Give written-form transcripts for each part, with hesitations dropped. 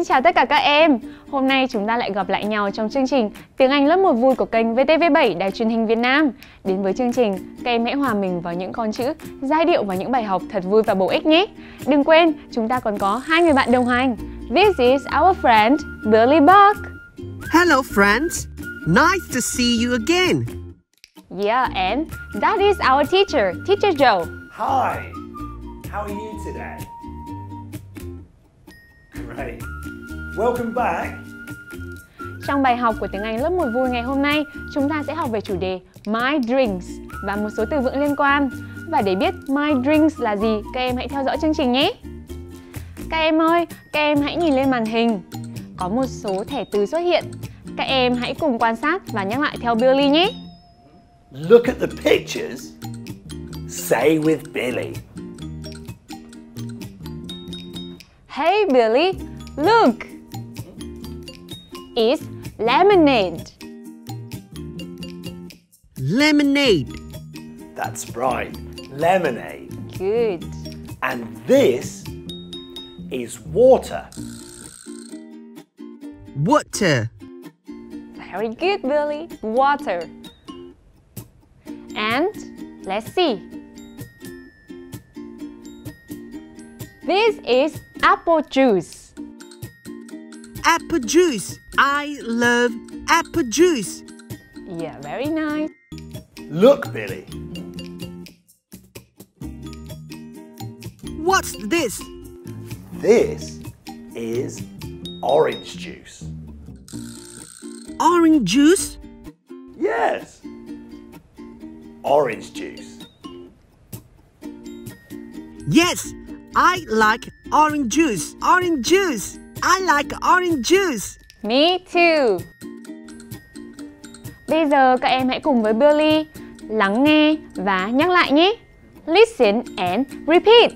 Xin chào tất cả các em. Hôm nay chúng ta lại gặp lại nhau trong chương trình Tiếng Anh lớp 1 vui của kênh VTV7 Đài Truyền Hình Việt Nam. Đến với chương trình, các em hãy hòa mình vào những con chữ, giai điệu và những bài học thật vui và bổ ích nhé. Đừng quên, chúng ta còn có hai người bạn đồng hành. This is our friend Billy Buck. Hello friends. Nice to see you again. Yeah, and that is our teacher, Teacher Joe. Hi. How are you today? Great. Welcome back. Trong bài học của tiếng Anh lớp 1 vui ngày hôm nay, chúng ta sẽ học về chủ đề My Drinks và một số từ vựng liên quan. Và để biết My Drinks là gì, các em hãy theo dõi chương trình nhé. Các em ơi, các em hãy nhìn lên màn hình. Có một số thẻ từ xuất hiện. Các em hãy cùng quan sát và nhắc lại theo Billy nhé. Look at the pictures. Say with Billy. Hey Billy, look! It's lemonade. Lemonade. That's right, lemonade. Good. And this is water. Water. Very good, Billy. Water. And let's see. This is apple juice. Apple juice. I love apple juice. Yeah, very nice. Look, Billy. What's this? This is orange juice. Orange juice? Yes. Orange juice. Yes. I like orange juice. Orange juice. I like orange juice. Me too. Bây giờ các em hãy cùng với Billy lắng nghe và nhắc lại nhé. Listen and repeat.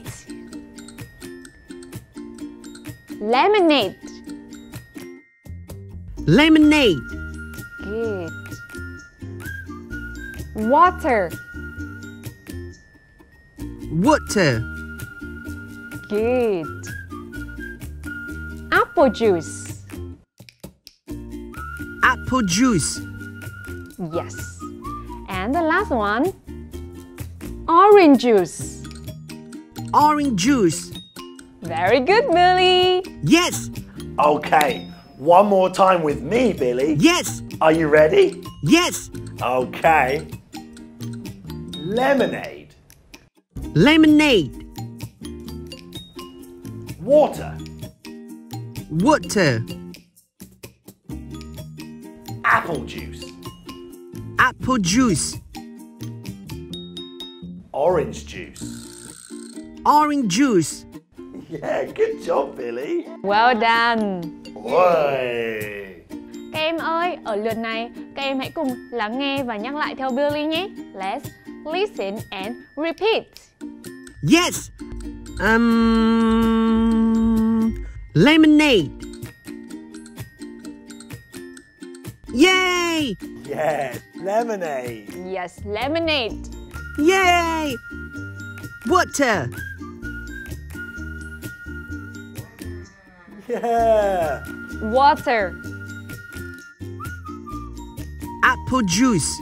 Lemonade. Lemonade. Good. Water. Water. Good. Apple juice. Apple juice. Yes. And the last one. Orange juice. Orange juice. Very good, Billy. Yes. Okay. One more time with me, Billy. Yes. Are you ready? Yes. Okay. Lemonade. Lemonade. Water. Water. Apple juice. Apple juice. Orange juice. Orange juice. Yeah, good job, Billy. Well done. Ôi. Các em ơi, ở lượt này, các em hãy cùng lắng nghe và nhắc lại theo Billy nhé. Let's listen and repeat. Yes. Lemonade. Yay! Yes, lemonade. Yes, lemonade. Yay! Water. Yeah. Water. Apple juice.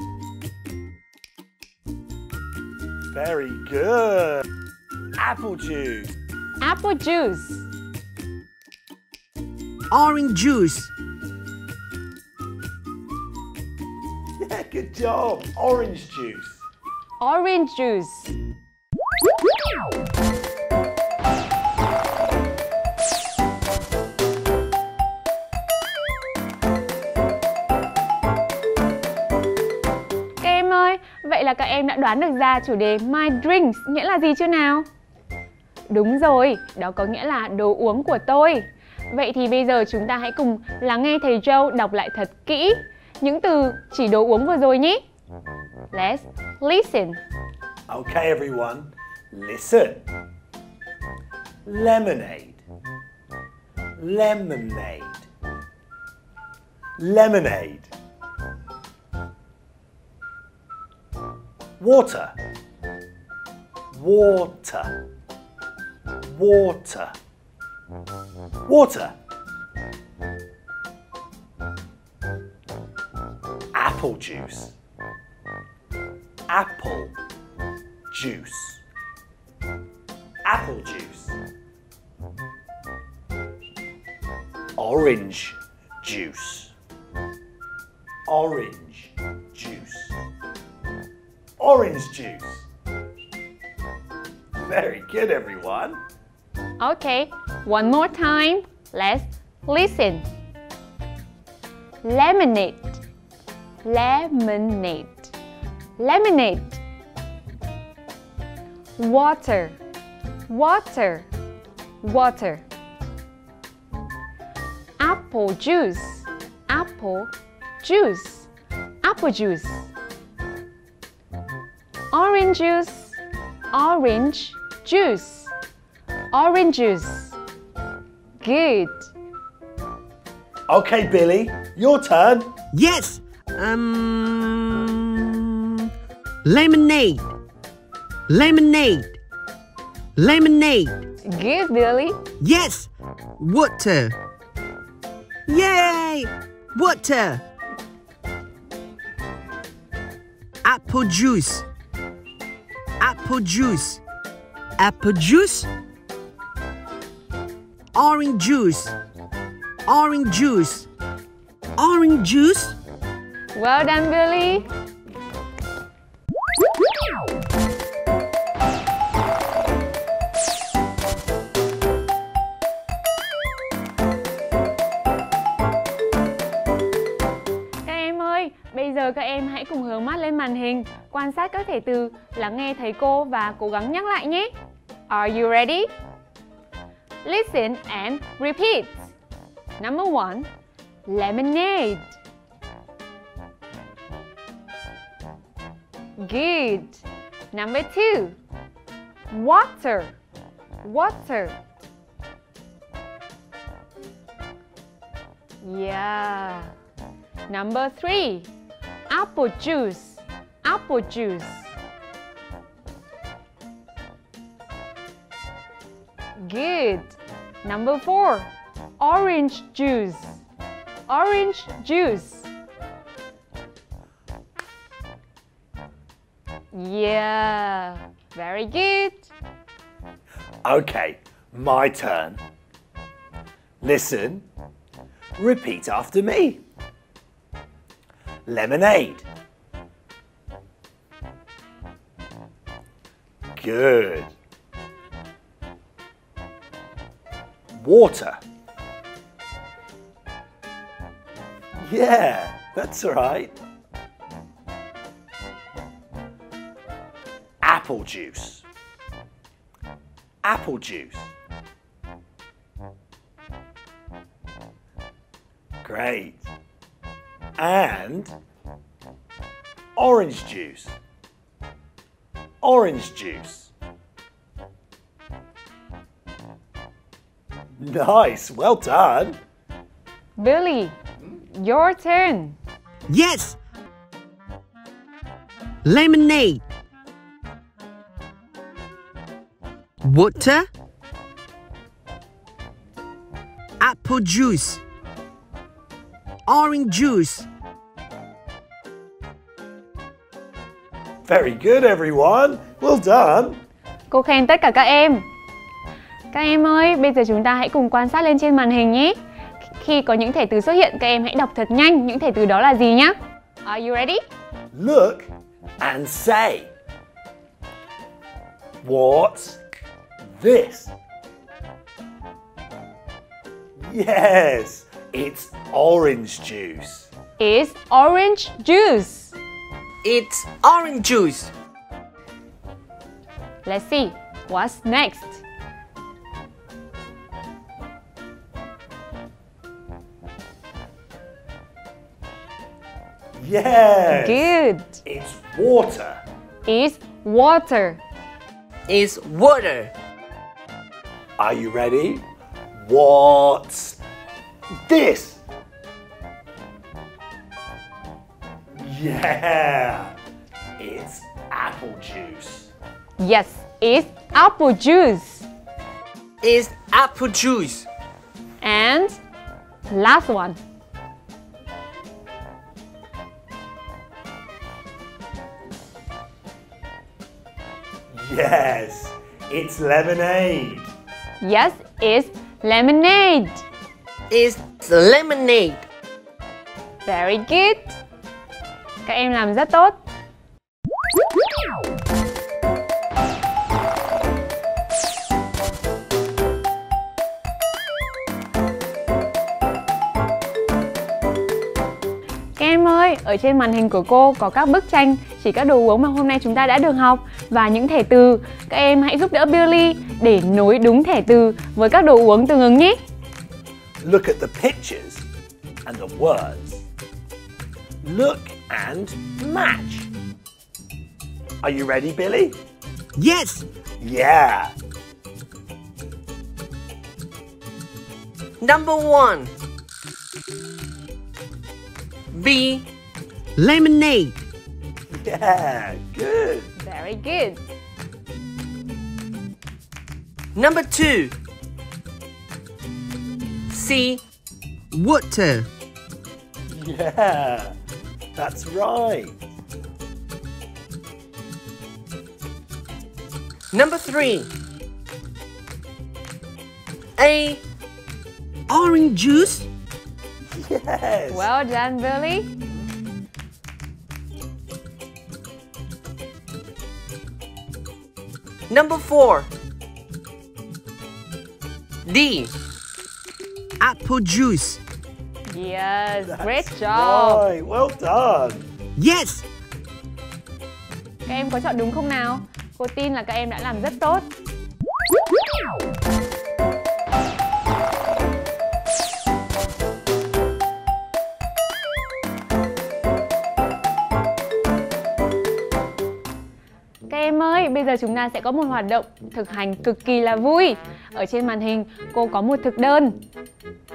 Very good. Apple juice. Apple juice. Orange juice. Yeah, good job. Orange juice. Orange juice. Các em ơi, vậy là các em đã đoán được ra chủ đề My Drinks nghĩa là gì chưa nào? Đúng rồi, đó có nghĩa là đồ uống của tôi. Vậy thì bây giờ chúng ta hãy cùng lắng nghe thầy Joe đọc lại thật kỹ những từ chỉ đồ uống vừa rồi nhé. Let's listen. Okay everyone, listen. Lemonade. Lemonade. Lemonade. Water. Water. Water. Water. Apple juice. Apple juice. Apple juice. Orange juice. Orange juice. Orange juice. Very good, everyone. Okay, one more time. Let's listen. Lemonade. Lemonade. Lemonade. Water. Water. Water. Apple juice. Apple juice. Apple juice. Orange juice. Orange juice. Orange juice. Good. Okay, Billy, your turn. Yes. Lemonade. Lemonade. Lemonade. Good, Billy. Yes. Water. Yay! Water. Apple juice. Apple juice. Apple juice. Orange juice. Orange juice. Orange juice. Well done, Billy. Các em ơi, bây giờ các em hãy cùng hướng mắt lên màn hình, quan sát các thể từ, lắng nghe thầy cô và cố gắng nhắc lại nhé. Are you ready? Listen and repeat. Number one, lemonade. Good. Number two, water. Water. Yeah. Number three, apple juice. Apple juice. Good. Number four, orange juice. Orange juice. Yeah, very good. Okay, my turn. Listen, repeat after me. Lemonade. Good. Water. Yeah, that's right. Apple juice. Apple juice. Great. And orange juice. Orange juice. Nice, well done. Billy, your turn. Yes. Lemonade. Water. Apple juice. Orange juice. Very good, everyone. Well done. Cô khen tất cả các em. Các em ơi, bây giờ chúng ta hãy cùng quan sát lên trên màn hình nhé. Khi có những thẻ từ xuất hiện, các em hãy đọc thật nhanh những thẻ từ đó là gì nhé. Are you ready? Look and say. What? This. Yes, it's orange juice. It's orange juice. It's orange juice. Let's see, what's next? Yes. Good. It's water. It's water. It's water. Are you ready? What's this? Yeah, it's apple juice. Yes, it's apple juice. It's apple juice. And last one. Yes, it's lemonade. Yes, it's lemonade. It's lemonade. Very good. Các em làm rất tốt. Các em ơi, ở trên màn hình của cô có các bức tranh chỉ các đồ uống mà hôm nay chúng ta đã được học và những thẻ từ. Các em hãy giúp đỡ Billy để nối đúng thẻ từ với các đồ uống tương ứng nhé. Look at the pictures and the words. Look and match. Are you ready, Billy? Yes. Yeah. Number 1. B. Lemonade. Yeah, good. Very good. Number 2. C. Water. Yeah, that's right. Number 3. A. Orange juice. Yes. Well done, Billy. Number 4. D. Apple juice. Yes, that's great job. Right. Well done. Yes. Các em có chọn đúng không nào? Cô tin là các em đã làm rất tốt. Các em ơi, bây giờ chúng ta sẽ có một hoạt động thực hành cực kỳ là vui. Ở trên màn hình, cô có một thực đơn.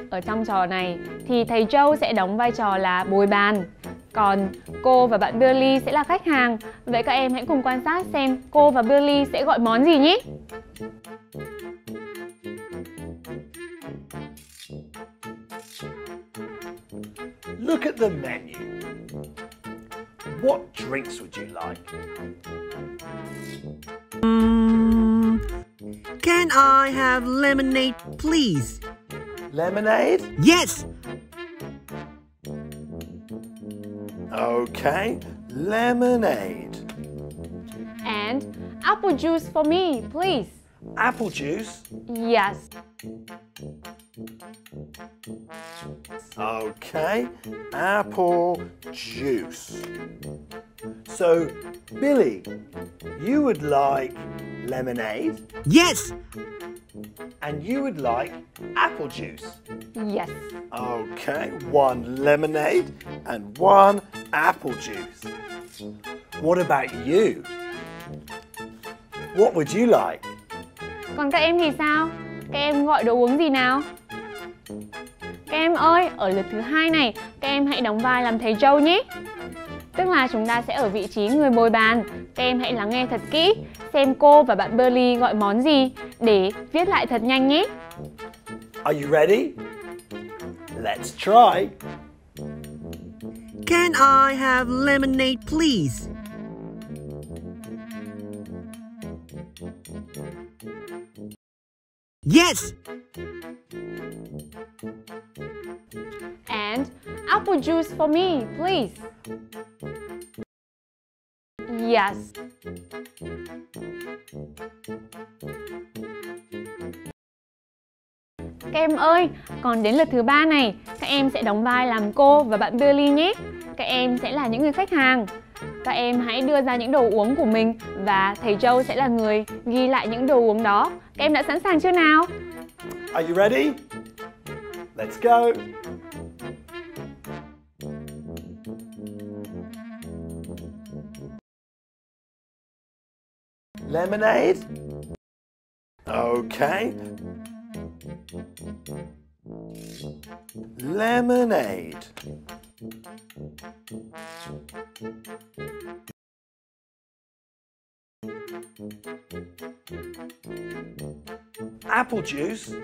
Ở trong trò này thì thầy Joe sẽ đóng vai trò là bồi bàn. Còn cô và bạn Billy sẽ là khách hàng. Vậy các em hãy cùng quan sát xem cô và Billy sẽ gọi món gì nhé. Look at the menu. What drinks would you like? Can I have lemonade, please? Lemonade? Yes! Okay, lemonade. And apple juice for me, please. Apple juice? Yes. Okay, apple juice. So, Billy, you would like lemonade? Yes! And you would like apple juice? Yes. Okay, 1 lemonade and 1 apple juice. What about you? What would you like? Còn các em thì sao? Các em gọi đồ uống gì nào? Các em ơi, ở lượt thứ 2 này, các em hãy đóng vai làm thầy Joe nhé. Tức là chúng ta sẽ ở vị trí người bồi bàn. Các em hãy lắng nghe thật kỹ, xem cô và bạn Billy gọi món gì để viết lại thật nhanh nhé. Are you ready? Let's try. Can I have lemonade, please? Yes. And apple juice for me, please. Yes. Các em ơi, còn đến lượt thứ 3 này, các em sẽ đóng vai làm cô và bạn Billy nhé. Các em sẽ là những người khách hàng. Các em hãy đưa ra những đồ uống của mình và thầy Joe sẽ là người ghi lại những đồ uống đó. Các em đã sẵn sàng chưa nào? Are you ready? Let's go. Lemonade? Okay. Lemonade. Apple juice?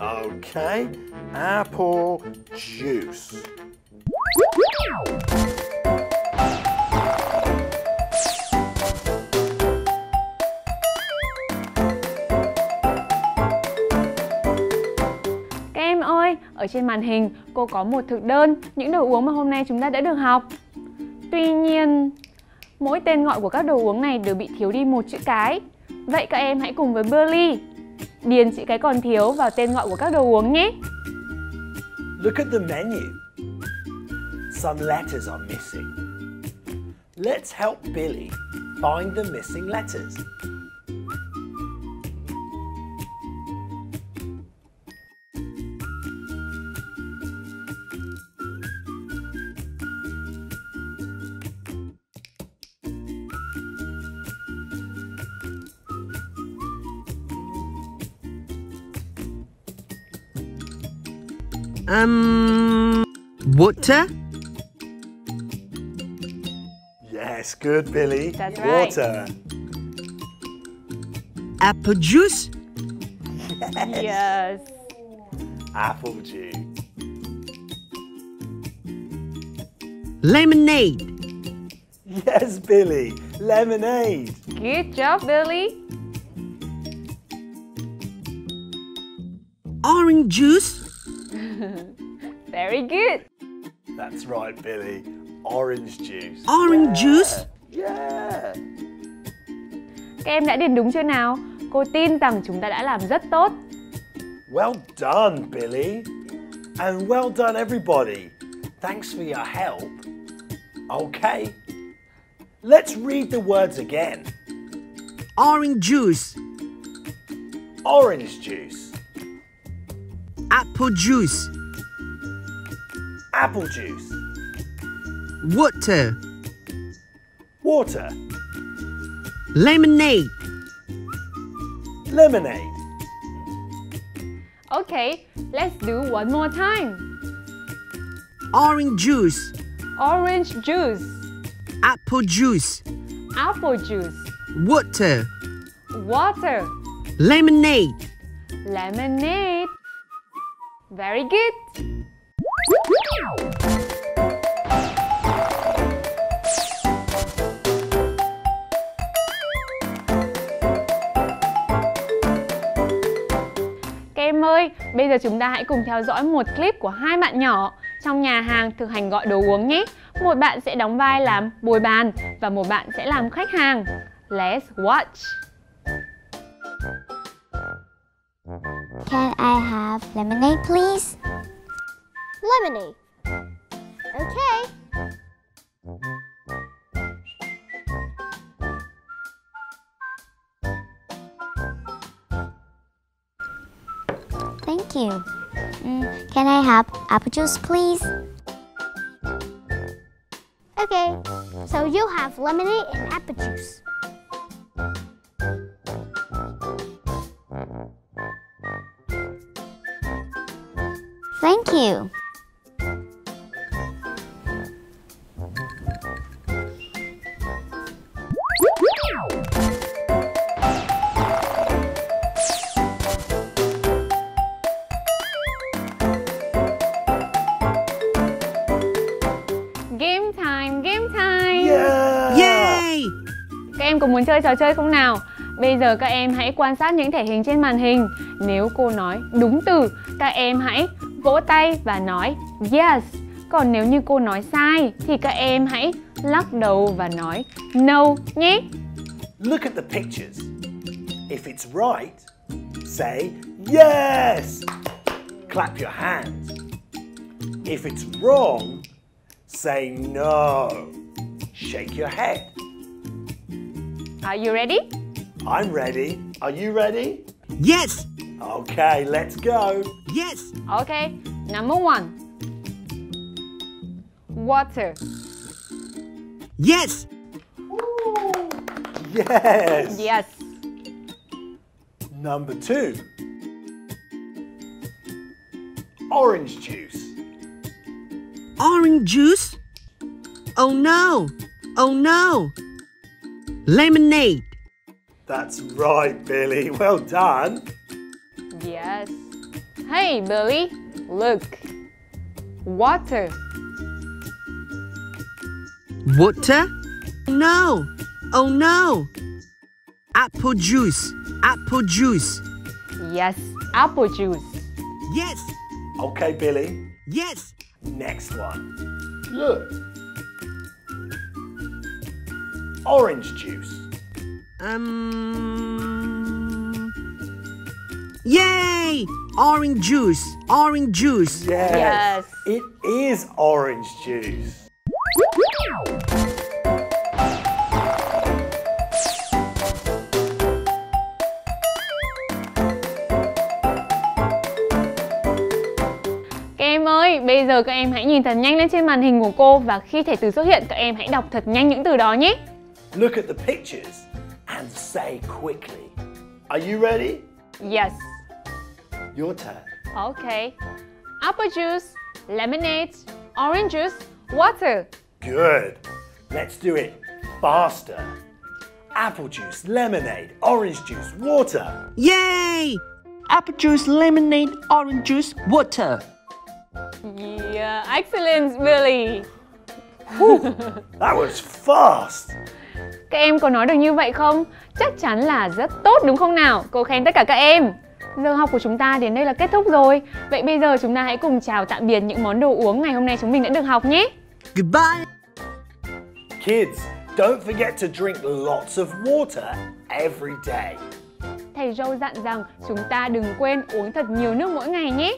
Okay, apple juice. Các em ơi, ở trên màn hình cô có một thực đơn những đồ uống mà hôm nay chúng ta đã được học. Tuy nhiên, mỗi tên gọi của các đồ uống này đều bị thiếu đi một chữ cái. Vậy các em hãy cùng với Billy điền chữ cái còn thiếu vào tên gọi của các đồ uống nhé. Look at the menu. Some letters are missing. Let's help Billy find the missing letters. Water? Yes, good, Billy. That's water. Right. Apple juice? Yes. Yes. Apple juice. Lemonade? Yes, Billy. Lemonade. Good job, Billy. Orange juice? Very good. That's right, Billy. Orange juice. Orange juice? Yeah. Các em đã điền đúng chưa nào? Cô tin rằng chúng ta đã làm rất tốt. Well done, Billy. And well done, everybody. Thanks for your help. Okay. Let's read the words again. Orange juice. Orange juice. Apple juice. Apple juice. Water. Water. Lemonade. Lemonade. Okay, let's do one more time. Orange juice. Orange juice. Apple juice. Apple juice. Water. Water. Lemonade. Lemonade. Very good. Các em ơi, bây giờ chúng ta hãy cùng theo dõi một clip của hai bạn nhỏ trong nhà hàng thực hành gọi đồ uống nhé. Một bạn sẽ đóng vai làm bồi bàn và một bạn sẽ làm khách hàng. Let's watch. Can I have lemonade, please? Lemonade. Okay. Thank you. Can I have apple juice, please? Okay. So you have lemonade and apple juice. Thank you. Muốn chơi trò chơi không nào? Bây giờ các em hãy quan sát những thể hình trên màn hình. Nếu cô nói đúng từ, các em hãy vỗ tay và nói yes. Còn nếu như cô nói sai, thì các em hãy lắc đầu và nói no nhé. Look at the pictures. If it's right, say yes. Clap your hands. If it's wrong, say no. Shake your head. Are you ready? I'm ready. Are you ready? Yes! Okay, let's go. Yes! Okay, number one. Water. Yes! Ooh. Yes! Yes! Number two. Orange juice. Orange juice? Oh no! Oh no! Lemonade. That's right, Billy. Well done. Yes. Hey, Billy, look. Water. Water? No. Oh, no. Apple juice. Apple juice. Yes, apple juice. Yes. Okay, Billy. Yes. Next one. Look. Orange juice. Yay! Orange juice. Orange juice. Yes. It is orange juice. Các em ơi, bây giờ các em hãy nhìn thật nhanh lên trên màn hình của cô và khi thẻ từ xuất hiện, các em hãy đọc thật nhanh những từ đó nhé. Look at the pictures and say quickly. Are you ready? Yes. Your turn. Okay. Apple juice, lemonade, orange juice, water. Good. Let's do it faster. Apple juice, lemonade, orange juice, water. Yay! Apple juice, lemonade, orange juice, water. Yeah, excellent, Billy. That was fast. Các em có nói được như vậy không? Chắc chắn là rất tốt đúng không nào? Cô khen tất cả các em. Giờ học của chúng ta đến đây là kết thúc rồi. Vậy bây giờ chúng ta hãy cùng chào tạm biệt những món đồ uống ngày hôm nay chúng mình đã được học nhé. Goodbye. Kids, don't forget to drink lots of water every day. Thầy Joe dặn rằng chúng ta đừng quên uống thật nhiều nước mỗi ngày nhé.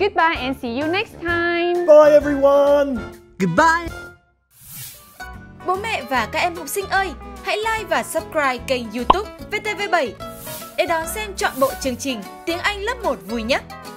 Goodbye and see you next time. Bye everyone. Goodbye. Bố mẹ và các em học sinh ơi, hãy like và subscribe kênh YouTube VTV7 để đón xem trọn bộ chương trình Tiếng Anh lớp 1 vui nhất.